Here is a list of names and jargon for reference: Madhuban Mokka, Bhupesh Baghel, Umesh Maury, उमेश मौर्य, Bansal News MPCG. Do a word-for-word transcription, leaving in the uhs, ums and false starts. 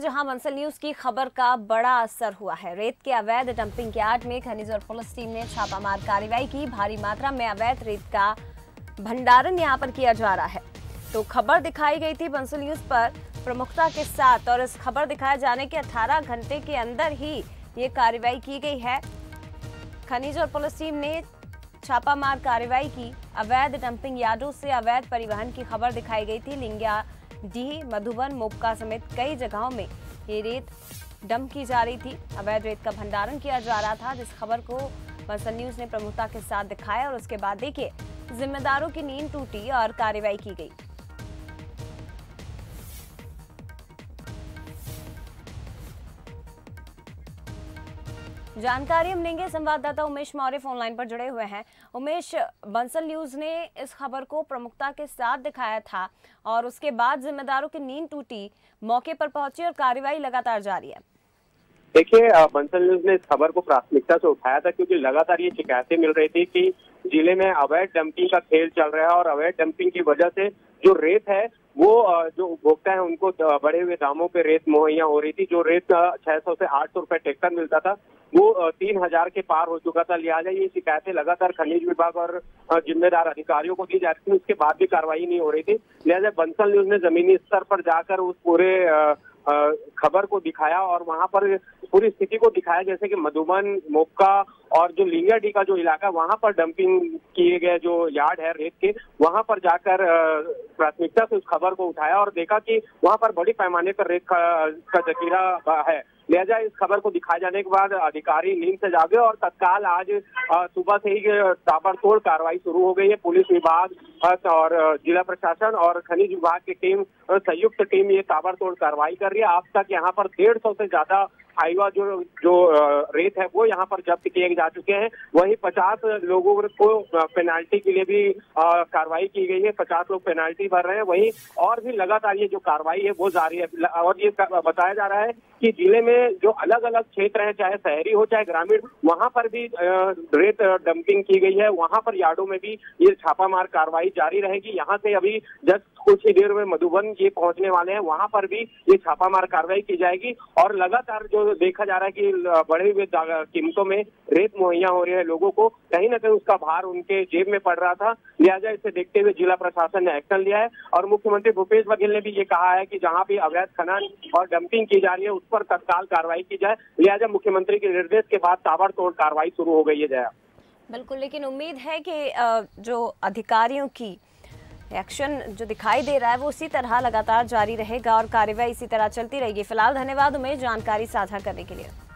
जहां बंसल न्यूज की खबर का बड़ा असर हुआ है। रेत के अवैध डंपिंग यार्ड में खनिज और पुलिस टीम ने छापामार कार्रवाई की। भारी मात्रा में अवैध रेत का भंडारण यहां पर किया जा रहा है। तो खबर दिखाई गई थी बंसल न्यूज पर प्रमुखता के साथ, और इस खबर दिखाए जाने के अठारह घंटे के अंदर ही ये कार्रवाई की गई है। खनिज और पुलिस टीम ने छापामार कार्रवाई की। अवैध डंपिंग यार्डों से अवैध परिवहन की खबर दिखाई गई थी। लिंगाडी, मधुबन, मोक्का समेत कई जगहों में ये रेत डंप की जा रही थी। अवैध रेत का भंडारण किया जा रहा था, जिस खबर को बंसल न्यूज ने प्रमुखता के साथ दिखाया। और उसके बाद देखिए, जिम्मेदारों की नींद टूटी और कार्रवाई की गई। जानकारी हम लेंगे, संवाददाता उमेश मौर्य फोन लाइन पर जुड़े हुए हैं। उमेश, बंसल न्यूज ने इस खबर को प्रमुखता के साथ दिखाया था और उसके बाद जिम्मेदारों की नींद टूटी, मौके पर पहुंची और कार्रवाई लगातार जारी है। देखिए, बंसल न्यूज ने इस खबर को प्राथमिकता से उठाया था क्योंकि लगातार ये शिकायतें मिल रही थी कि जिले में अवैध डंपिंग का खेल चल रहा है और अवैध डंपिंग की वजह से जो रेत है वो जो उपभोक्ता है उनको बढ़े हुए दामों पे रेत मुहैया हो रही थी। जो रेत छह सौ से आठ सौ रुपए ट्रैक्टर मिलता था वो तीन हजार के पार हो चुका था। लिहाजा ये शिकायतें लगातार खनिज विभाग और जिम्मेदार अधिकारियों को दी जाती थी, उसके बाद भी कार्रवाई नहीं हो रही थी। लिहाजा बंसल न्यूज ने जमीनी स्तर पर जाकर उस पूरे खबर को दिखाया और वहां पर पूरी स्थिति को दिखाया, जैसे कि मधुबन, मोक्का और जो लिंगाडी का जो इलाका है वहां पर डंपिंग किए गए जो यार्ड है रेत के, वहां पर जाकर प्राथमिकता से उस खबर को उठाया और देखा कि वहां पर बड़ी पैमाने पर रेत का जखीरा है। लिहाजा इस खबर को दिखाए जाने के बाद अधिकारी नींद से जागे और तत्काल आज सुबह से ही ताबड़तोड़ कार्रवाई शुरू हो गई है। पुलिस विभाग और जिला प्रशासन और खनिज विभाग की टीम, संयुक्त टीम ये ताबड़तोड़ कार्रवाई कर रही है। अब तक यहाँ पर डेढ़ सौ से ज्यादा आईवा जो जो रेत है वो यहाँ पर जब्त किए जा चुके हैं। वहीं पचास लोगों को पेनाल्टी के लिए भी कार्रवाई की गई है। पचास लोग पेनाल्टी भर रहे हैं। वहीं और भी लगातार ये जो कार्रवाई है वो जारी है। और ये बताया जा रहा है कि जिले में जो अलग अलग क्षेत्र हैं, चाहे शहरी हो चाहे ग्रामीण, वहां पर भी रेत डंपिंग की गई है। वहां पर यार्डों में भी ये छापामार कार्रवाई जारी रहेगी। यहाँ से अभी जस्ट कुछ ही देर में मधुबन ये पहुंचने वाले हैं, वहां पर भी ये छापामार कार्रवाई की जाएगी। और लगातार जो देखा जा रहा है कि बढ़े हुए कीमतों में रेत मुहैया हो रही है लोगों को, कहीं ना कहीं उसका भार उनके जेब में पड़ रहा था। लिहाजा इसे देखते हुए जिला प्रशासन ने एक्शन लिया है और मुख्यमंत्री भूपेश बघेल ने भी ये कहा है कि जहां भी अवैध खनन और डंपिंग की जा रही है उस पर तत्काल कार्रवाई की जाए। लिहाजा मुख्यमंत्री के निर्देश के बाद ताबड़तोड़ कार्रवाई शुरू हो गई है। जया, बिल्कुल, लेकिन उम्मीद है कि जो अधिकारियों की एक्शन जो दिखाई दे रहा है वो इसी तरह लगातार जारी रहेगा और कार्रवाई इसी तरह चलती रहेगी। फिलहाल धन्यवाद उमेश जानकारी साझा करने के लिए।